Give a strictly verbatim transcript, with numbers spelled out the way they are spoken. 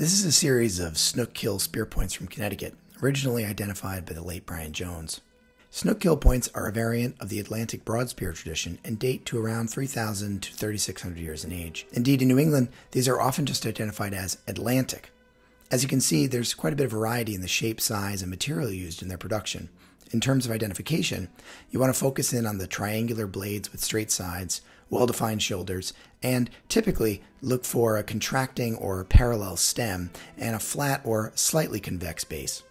This is a series of Snook Kill Spearpoints from Connecticut, originally identified by the late Brian Jones. Snook Kill Points are a variant of the Atlantic broadspear tradition and date to around three thousand to thirty-six hundred years in age. Indeed, in New England, these are often just identified as Atlantic. As you can see, there's quite a bit of variety in the shape, size, and material used in their production. In terms of identification, you want to focus in on the triangular blades with straight sides, well-defined shoulders, and typically look for a contracting or parallel stem and a flat or slightly convex base.